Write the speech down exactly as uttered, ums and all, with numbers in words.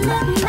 Love you.